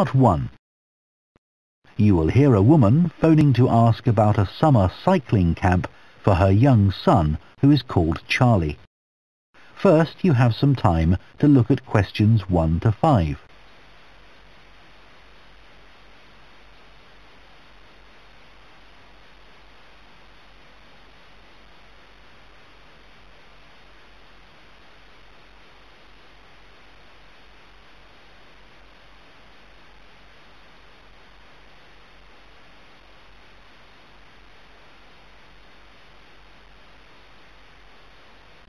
Part 1. You will hear a woman phoning to ask about a summer cycling camp for her young son, who is called Charlie. First, you have some time to look at questions 1 to 5.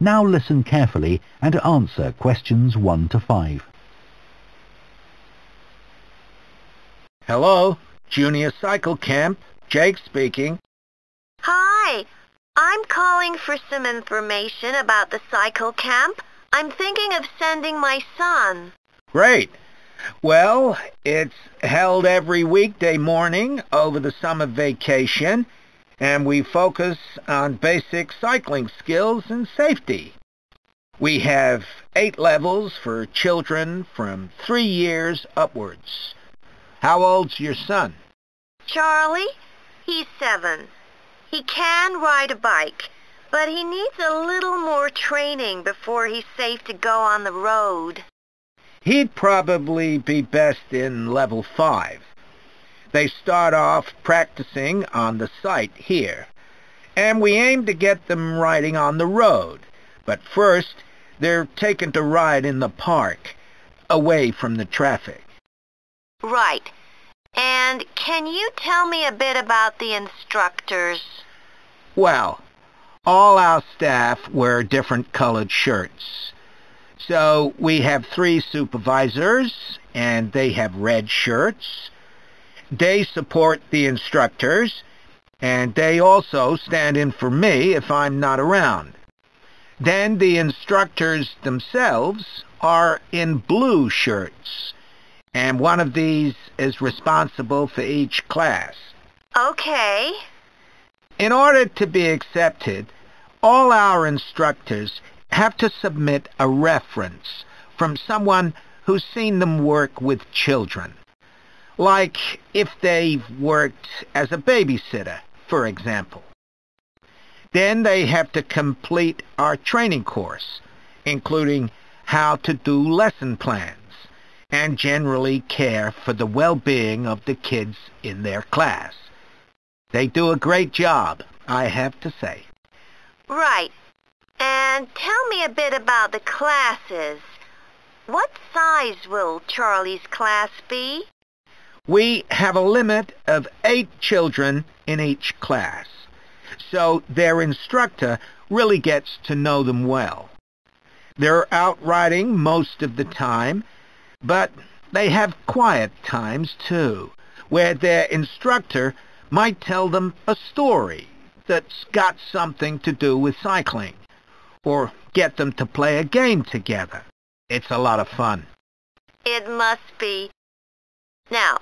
Now listen carefully and answer questions 1 to 5. Hello, Junior Cycle Camp. Jake speaking. Hi, I'm calling for some information about the cycle camp. I'm thinking of sending my son. Great. Well, it's held every weekday morning over the summer vacation, and we focus on basic cycling skills and safety. We have 8 levels for children from 3 years upwards. How old's your son? Charlie? He's 7. He can ride a bike, but he needs a little more training before he's safe to go on the road. He'd probably be best in level 5. They start off practicing on the site here, and we aim to get them riding on the road. But first, they're taken to ride in the park, away from the traffic. Right. And can you tell me a bit about the instructors? Well, all our staff wear different colored shirts. So we have 3 supervisors, and they have red shirts. They support the instructors, and they also stand in for me if I'm not around. Then the instructors themselves are in blue shirts, and one of these is responsible for each class. Okay. In order to be accepted, all our instructors have to submit a reference from someone who's seen them work with children. Like if they've worked as a babysitter, for example. Then they have to complete our training course, including how to do lesson plans and generally care for the well-being of the kids in their class. They do a great job, I have to say. Right. And tell me a bit about the classes. What size will Charlie's class be? We have a limit of 8 children in each class, so their instructor really gets to know them well. They're out riding most of the time, but they have quiet times too, where their instructor might tell them a story that's got something to do with cycling, or get them to play a game together. It's a lot of fun. It must be. Now,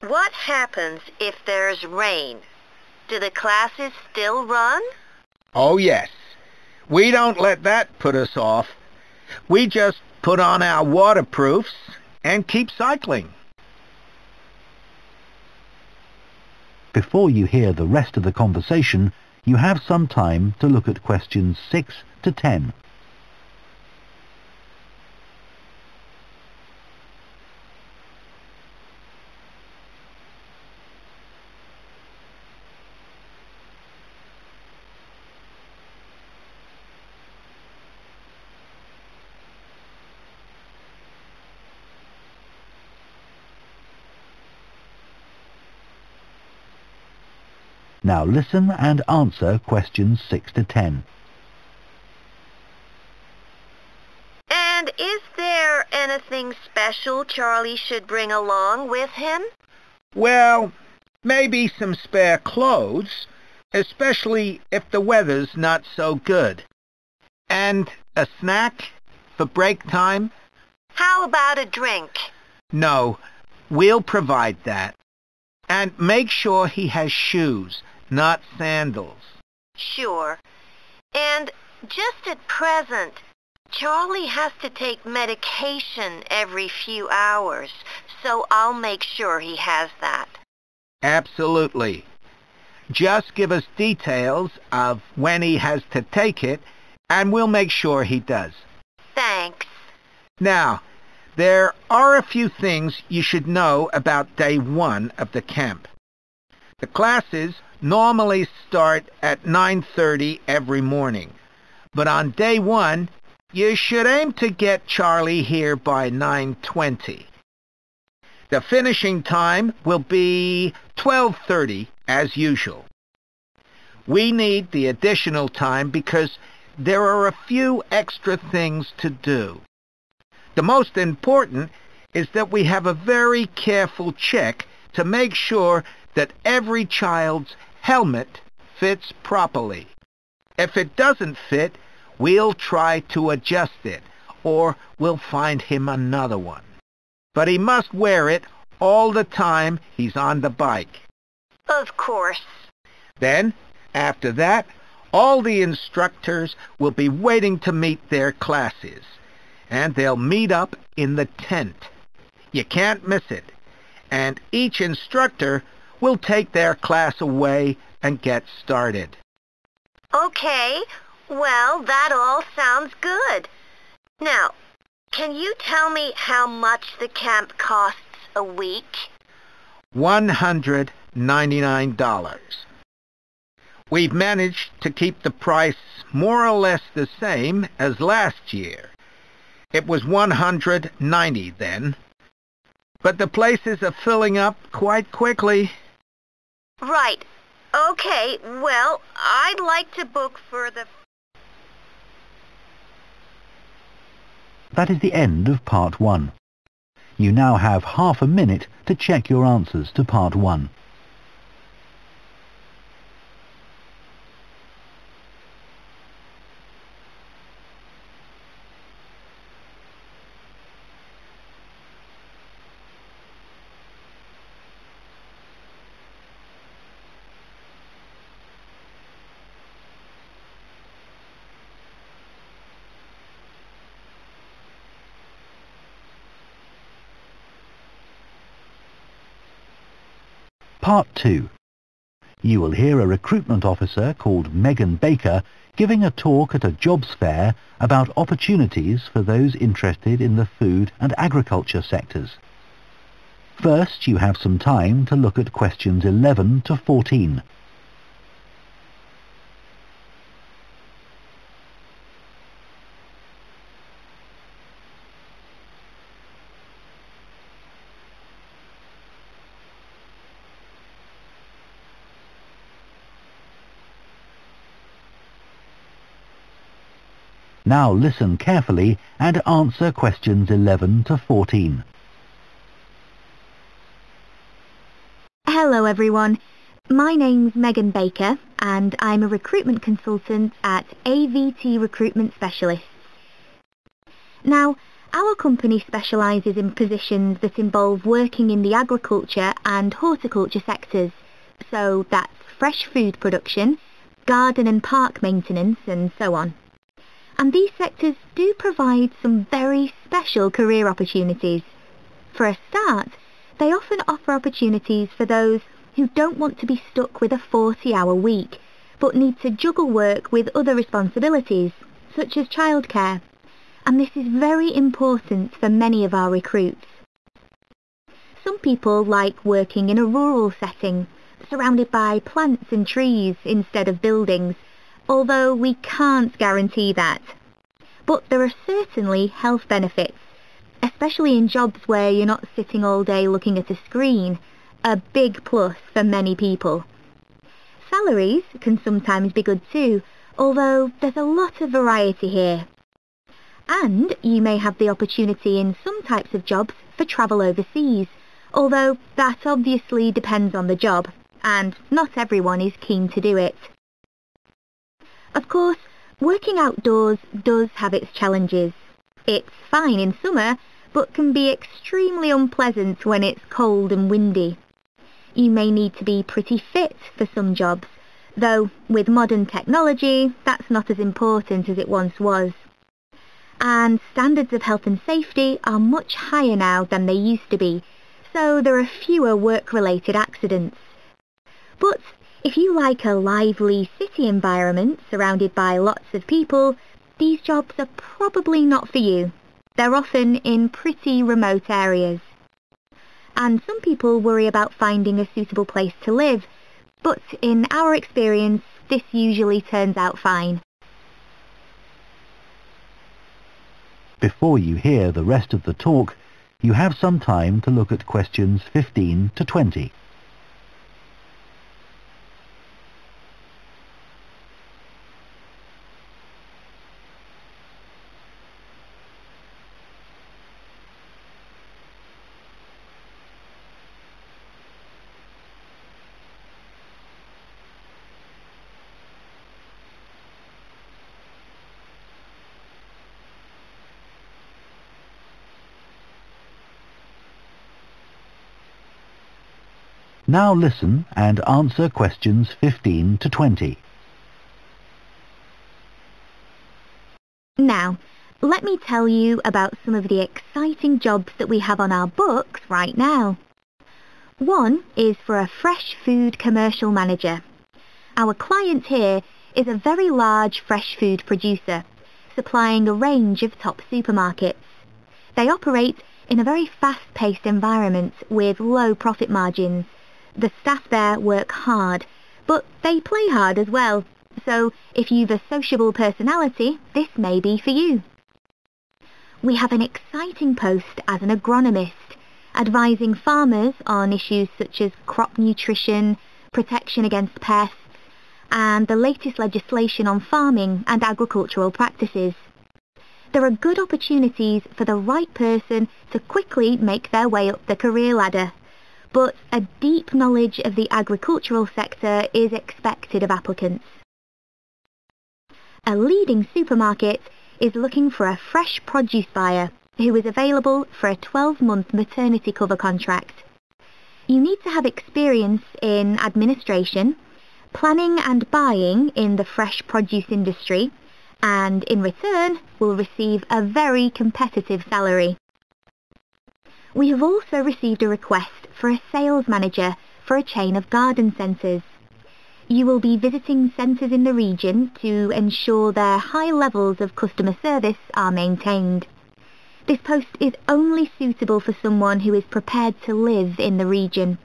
what happens if there's rain? Do the classes still run? Oh, yes. We don't let that put us off. We just put on our waterproofs and keep cycling. Before you hear the rest of the conversation, you have some time to look at questions 6 to 10. Now listen and answer questions 6 to 10. And is there anything special Charlie should bring along with him? Well, maybe some spare clothes, especially if the weather's not so good. And a snack for break time? How about a drink? No, we'll provide that. And make sure he has shoes, not sandals. Sure. And just at present, Charlie has to take medication every few hours, so I'll make sure he has that. Absolutely. Just give us details of when he has to take it, and we'll make sure he does. Thanks. Now, there are a few things you should know about day one of the camp. The classes normally start at 9:30 every morning, but on day one, you should aim to get Charlie here by 9:20. The finishing time will be 12:30 as usual. We need the additional time because there are a few extra things to do. The most important is that we have a very careful check to make sure that every child's helmet fits properly. If it doesn't fit, we'll try to adjust it, or we'll find him another one. But he must wear it all the time he's on the bike. Of course. Then, after that, all the instructors will be waiting to meet their classes, and they'll meet up in the tent. You can't miss it, and each instructor will take their class away and get started. Okay, well, that all sounds good. Now, can you tell me how much the camp costs a week? $199. We've managed to keep the price more or less the same as last year. It was $190 then. But the places are filling up quite quickly. Right. Okay, well, I'd like to book for the... That is the end of Part 1. You now have half a minute to check your answers to Part 1. Part 2. You will hear a recruitment officer called Megan Baker giving a talk at a jobs fair about opportunities for those interested in the food and agriculture sectors. First, you have some time to look at questions 11 to 14. Now listen carefully and answer questions 11 to 14. Hello everyone. My name's Megan Baker and I'm a recruitment consultant at AVT Recruitment Specialists. Now, our company specialises in positions that involve working in the agriculture and horticulture sectors. So that's fresh food production, garden and park maintenance and so on. And these sectors do provide some very special career opportunities. For a start, they often offer opportunities for those who don't want to be stuck with a 40-hour week, but need to juggle work with other responsibilities, such as childcare. And this is very important for many of our recruits. Some people like working in a rural setting, surrounded by plants and trees instead of buildings, although we can't guarantee that. But there are certainly health benefits, especially in jobs where you're not sitting all day looking at a screen, a big plus for many people. Salaries can sometimes be good too, although there's a lot of variety here. And you may have the opportunity in some types of jobs for travel overseas, although that obviously depends on the job, and not everyone is keen to do it. Of course, working outdoors does have its challenges. It's fine in summer, but can be extremely unpleasant when it's cold and windy. You may need to be pretty fit for some jobs, though with modern technology, that's not as important as it once was. And standards of health and safety are much higher now than they used to be, so there are fewer work-related accidents. But if you like a lively city environment surrounded by lots of people, these jobs are probably not for you. They're often in pretty remote areas. And some people worry about finding a suitable place to live, but in our experience, this usually turns out fine. Before you hear the rest of the talk, you have some time to look at questions 15 to 20. Now listen and answer questions 15 to 20. Now, let me tell you about some of the exciting jobs that we have on our books right now. One is for a fresh food commercial manager. Our client here is a very large fresh food producer, supplying a range of top supermarkets. They operate in a very fast-paced environment with low profit margins. The staff there work hard, but they play hard as well, so if you've a sociable personality, this may be for you. We have an exciting post as an agronomist, advising farmers on issues such as crop nutrition, protection against pests, and the latest legislation on farming and agricultural practices. There are good opportunities for the right person to quickly make their way up the career ladder. But a deep knowledge of the agricultural sector is expected of applicants. A leading supermarket is looking for a fresh produce buyer who is available for a 12-month maternity cover contract. You need to have experience in administration, planning and buying in the fresh produce industry, and in return will receive a very competitive salary. We have also received a request for a sales manager for a chain of garden centres. You will be visiting centres in the region to ensure their high levels of customer service are maintained. This post is only suitable for someone who is prepared to live in the region.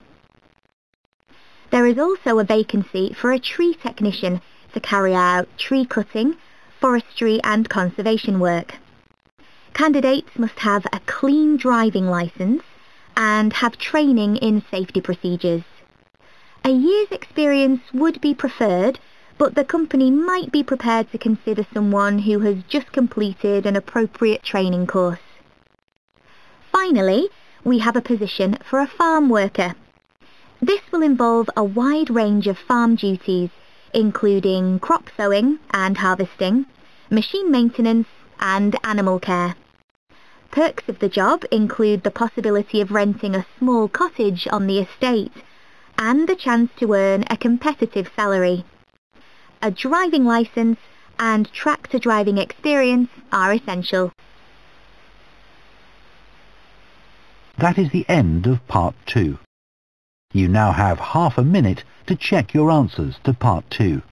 There is also a vacancy for a tree technician to carry out tree cutting, forestry and conservation work. Candidates must have a clean driving licence and have training in safety procedures. A year's experience would be preferred, but the company might be prepared to consider someone who has just completed an appropriate training course. Finally, we have a position for a farm worker. This will involve a wide range of farm duties, including crop sowing and harvesting, machine maintenance, and animal care. Perks of the job include the possibility of renting a small cottage on the estate and the chance to earn a competitive salary. A driving licence and tractor driving experience are essential. That is the end of Part 2. You now have half a minute to check your answers to Part 2.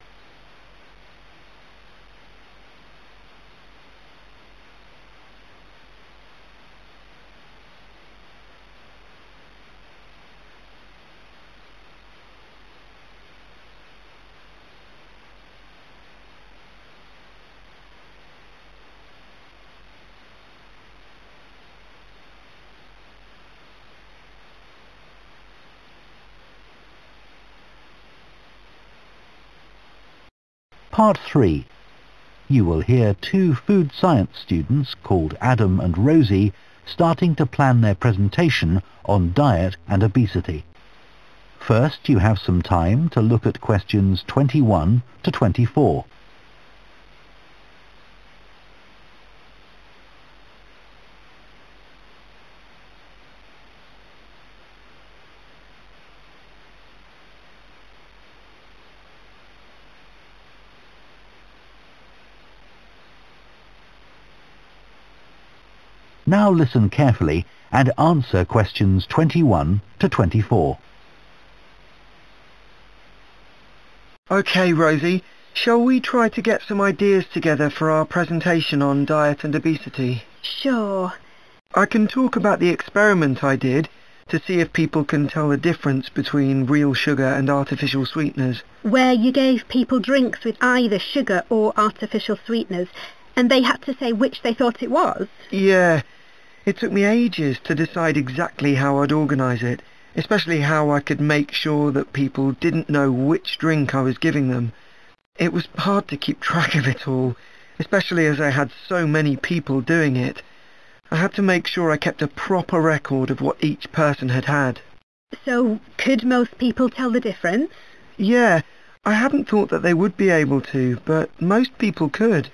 Part 3. You will hear two food science students called Adam and Rosie starting to plan their presentation on diet and obesity. First, you have some time to look at questions 21 to 24. Now listen carefully and answer questions 21 to 24. Okay, Rosie, shall we try to get some ideas together for our presentation on diet and obesity? Sure. I can talk about the experiment I did to see if people can tell the difference between real sugar and artificial sweeteners. Where you gave people drinks with either sugar or artificial sweeteners, and they had to say which they thought it was? Yeah. It took me ages to decide exactly how I'd organise it, especially how I could make sure that people didn't know which drink I was giving them. It was hard to keep track of it all, especially as I had so many people doing it. I had to make sure I kept a proper record of what each person had had. So, could most people tell the difference? Yeah, I hadn't thought that they would be able to, but most people could.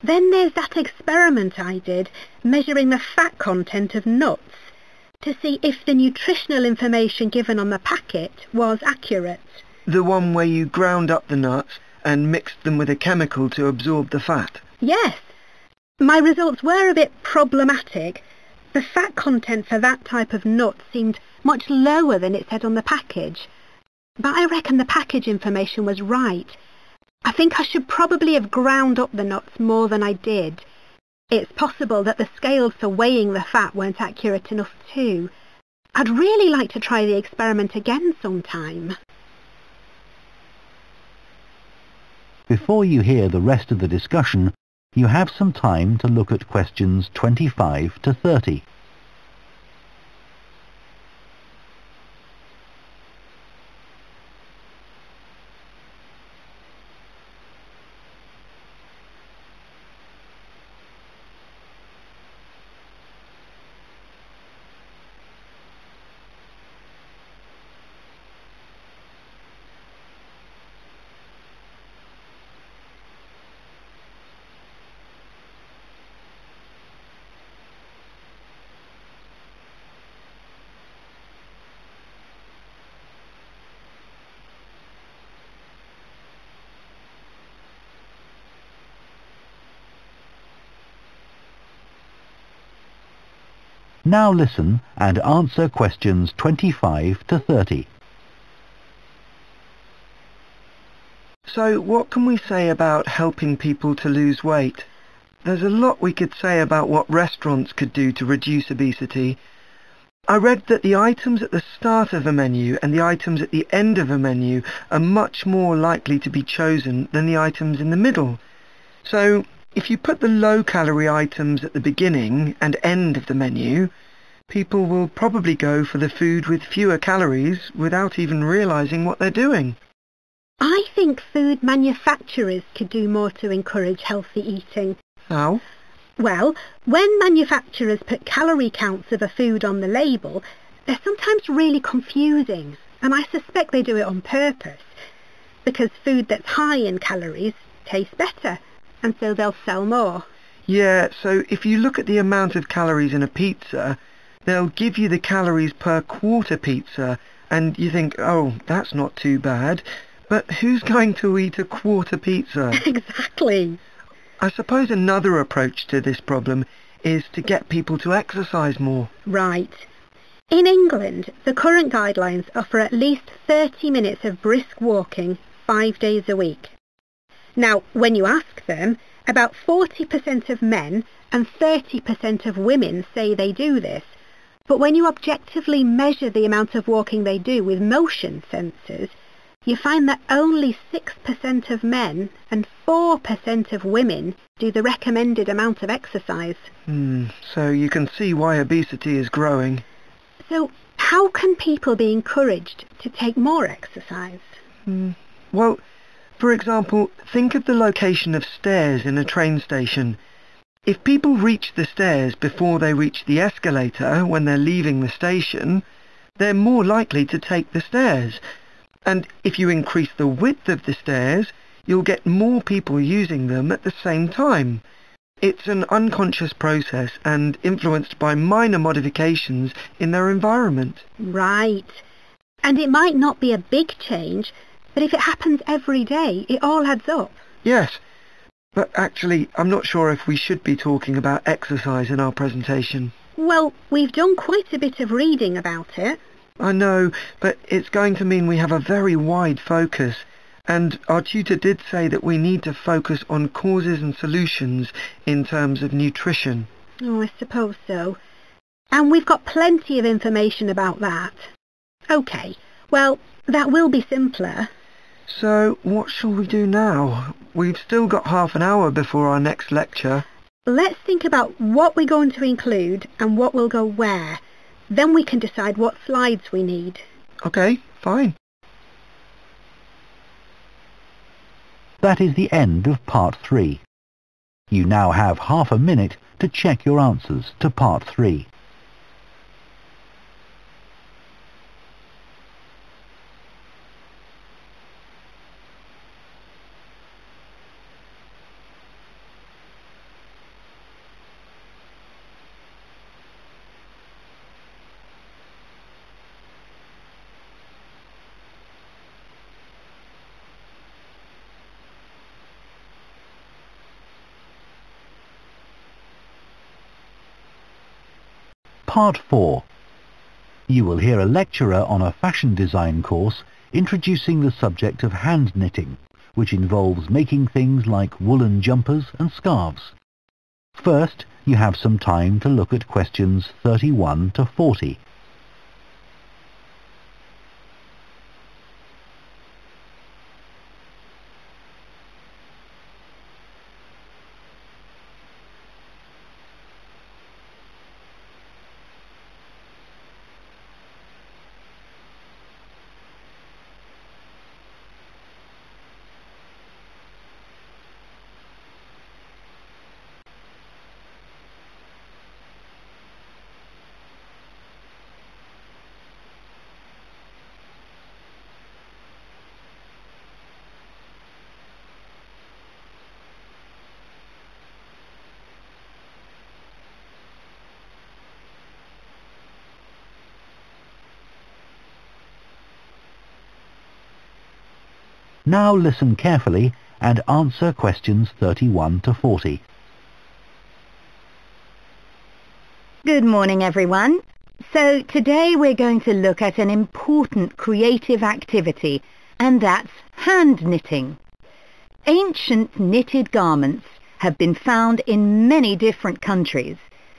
Then there's that experiment I did, measuring the fat content of nuts, to see if the nutritional information given on the packet was accurate. The one where you ground up the nuts and mixed them with a chemical to absorb the fat? Yes. My results were a bit problematic. The fat content for that type of nut seemed much lower than it said on the package. But I reckon the package information was right. I think I should probably have ground up the nuts more than I did. It's possible that the scales for weighing the fat weren't accurate enough too. I'd really like to try the experiment again sometime. Before you hear the rest of the discussion, you have some time to look at questions 25 to 30. Now listen and answer questions 25 to 30. So what can we say about helping people to lose weight? There's a lot we could say about what restaurants could do to reduce obesity. I read that the items at the start of a menu and the items at the end of a menu are much more likely to be chosen than the items in the middle. So, if you put the low-calorie items at the beginning and end of the menu, people will probably go for the food with fewer calories without even realising what they're doing. I think food manufacturers could do more to encourage healthy eating. How? Well, when manufacturers put calorie counts of a food on the label, they're sometimes really confusing, and I suspect they do it on purpose, because food that's high in calories tastes better. And so they'll sell more. Yeah, so if you look at the amount of calories in a pizza, they'll give you the calories per quarter pizza, and you think, oh, that's not too bad, but who's going to eat a quarter pizza? Exactly. I suppose another approach to this problem is to get people to exercise more. Right. In England, the current guidelines offer at least 30 minutes of brisk walking 5 days a week. Now, when you ask them, about 40% of men and 30% of women say they do this. But when you objectively measure the amount of walking they do with motion sensors, you find that only 6% of men and 4% of women do the recommended amount of exercise. So you can see why obesity is growing. So how can people be encouraged to take more exercise? Well, for example, think of the location of stairs in a train station. If people reach the stairs before they reach the escalator when they're leaving the station, they're more likely to take the stairs. And if you increase the width of the stairs, you'll get more people using them at the same time. It's an unconscious process and influenced by minor modifications in their environment. Right. And it might not be a big change, but if it happens every day, it all adds up. Yes. But actually, I'm not sure if we should be talking about exercise in our presentation. Well, we've done quite a bit of reading about it. I know, but it's going to mean we have a very wide focus. And our tutor did say that we need to focus on causes and solutions in terms of nutrition. Oh, I suppose so. And we've got plenty of information about that. OK, well, that will be simpler. So, what shall we do now? We've still got half an hour before our next lecture. Let's think about what we're going to include and what will go where. Then we can decide what slides we need. OK, fine. That is the end of Part 3. You now have half a minute to check your answers to Part 3. Part 4. You will hear a lecturer on a fashion design course introducing the subject of hand knitting, which involves making things like woolen jumpers and scarves. First, you have some time to look at questions 31 to 40. Now listen carefully and answer questions 31 to 40. Good morning, everyone. So today we're going to look at an important creative activity, and that's hand knitting. Ancient knitted garments have been found in many different countries,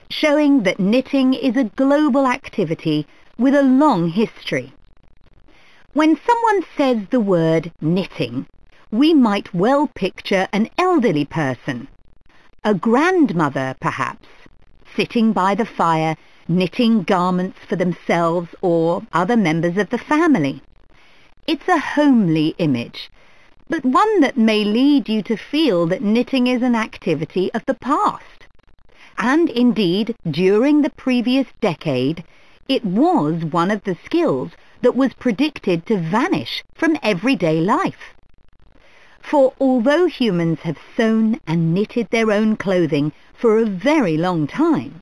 showing that knitting is a global activity with a long history. When someone says the word knitting, we might well picture an elderly person, a grandmother perhaps, sitting by the fire knitting garments for themselves or other members of the family. It's a homely image, but one that may lead you to feel that knitting is an activity of the past. And indeed, during the previous decade, it was one of the skills that was predicted to vanish from everyday life. For although humans have sewn and knitted their own clothing for a very long time,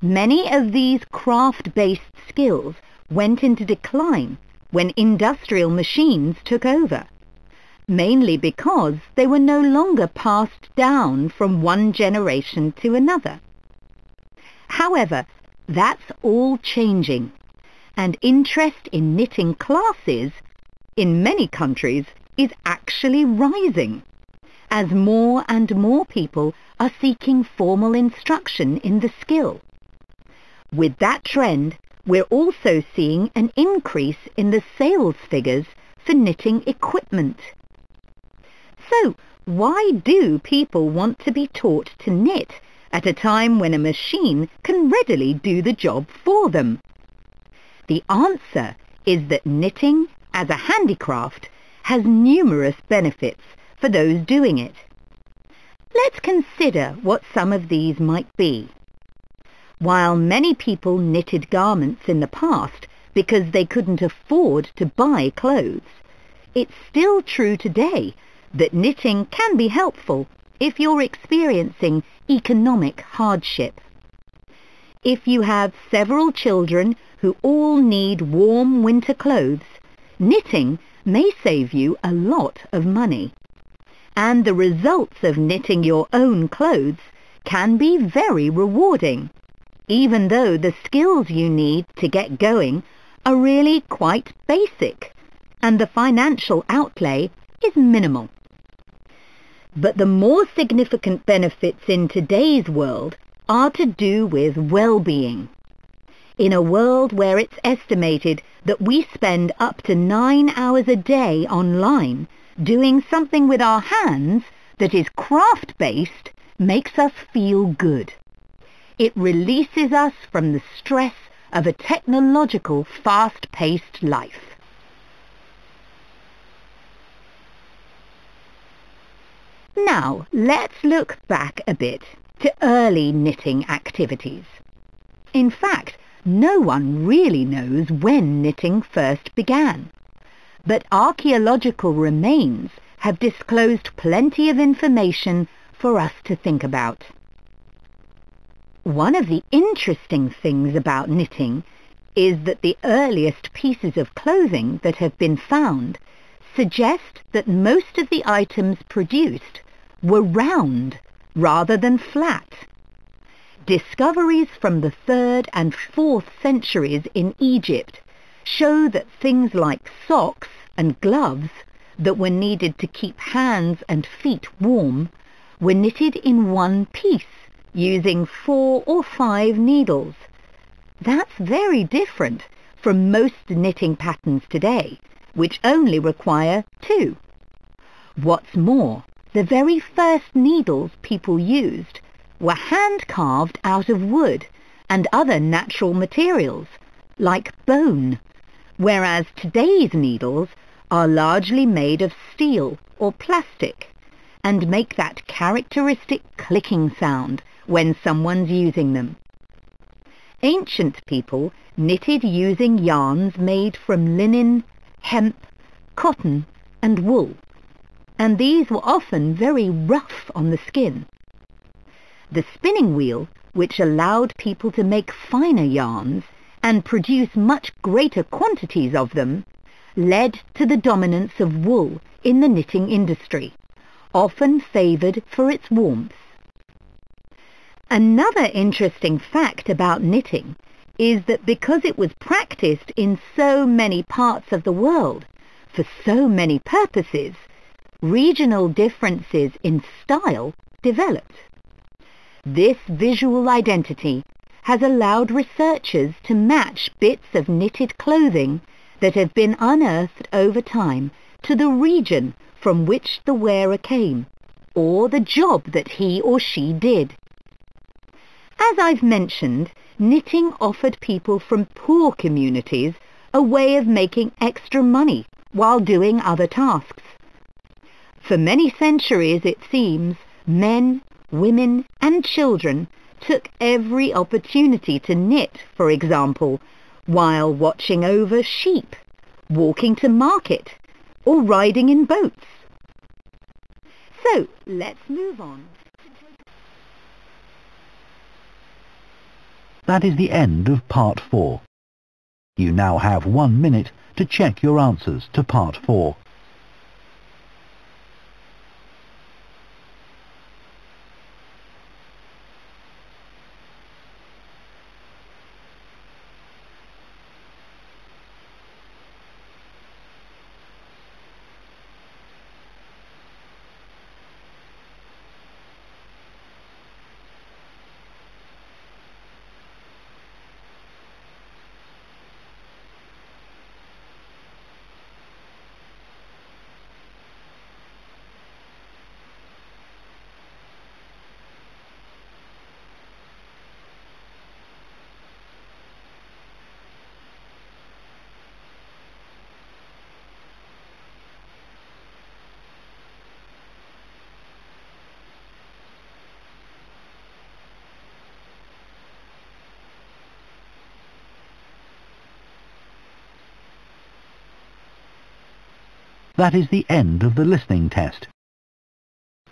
many of these craft-based skills went into decline when industrial machines took over, mainly because they were no longer passed down from one generation to another. However, that's all changing. And interest in knitting classes in many countries is actually rising, as more and more people are seeking formal instruction in the skill. With that trend, we're also seeing an increase in the sales figures for knitting equipment. So, why do people want to be taught to knit at a time when a machine can readily do the job for them? The answer is that knitting, as a handicraft, has numerous benefits for those doing it. Let's consider what some of these might be. While many people knitted garments in the past because they couldn't afford to buy clothes, it's still true today that knitting can be helpful if you're experiencing economic hardship. If you have several children who all need warm winter clothes, knitting may save you a lot of money. and the results of knitting your own clothes can be very rewarding, even though the skills you need to get going are really quite basic and the financial outlay is minimal. But the more significant benefits in today's world are to do with well-being. In a world where it's estimated that we spend up to 9 hours a day online, doing something with our hands that is craft-based makes us feel good. It releases us from the stress of a technological, fast-paced life. Now, let's look back a bit to early knitting activities. In fact, no one really knows when knitting first began, but archaeological remains have disclosed plenty of information for us to think about. One of the interesting things about knitting is that the earliest pieces of clothing that have been found suggest that most of the items produced were round rather than flat. Discoveries from the 3rd and 4th centuries in Egypt show that things like socks and gloves that were needed to keep hands and feet warm were knitted in one piece using 4 or 5 needles. That's very different from most knitting patterns today, which only require 2. What's more, the very first needles people used were hand-carved out of wood and other natural materials, like bone, whereas today's needles are largely made of steel or plastic and make that characteristic clicking sound when someone's using them. Ancient people knitted using yarns made from linen, hemp, cotton and wool, and these were often very rough on the skin. The spinning wheel, which allowed people to make finer yarns and produce much greater quantities of them, led to the dominance of wool in the knitting industry, often favoured for its warmth. Another interesting fact about knitting is that because it was practiced in so many parts of the world for so many purposes, regional differences in style developed. This visual identity has allowed researchers to match bits of knitted clothing that have been unearthed over time to the region from which the wearer came, or the job that he or she did. As I've mentioned, knitting offered people from poor communities a way of making extra money while doing other tasks. For many centuries, it seems, men, women and children took every opportunity to knit, for example, while watching over sheep, walking to market, or riding in boats. So, let's move on. That is the end of Part 4. You now have 1 minute to check your answers to Part 4. That is the end of the listening test.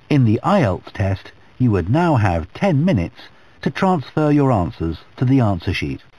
In the IELTS test, you would now have 10 minutes to transfer your answers to the answer sheet.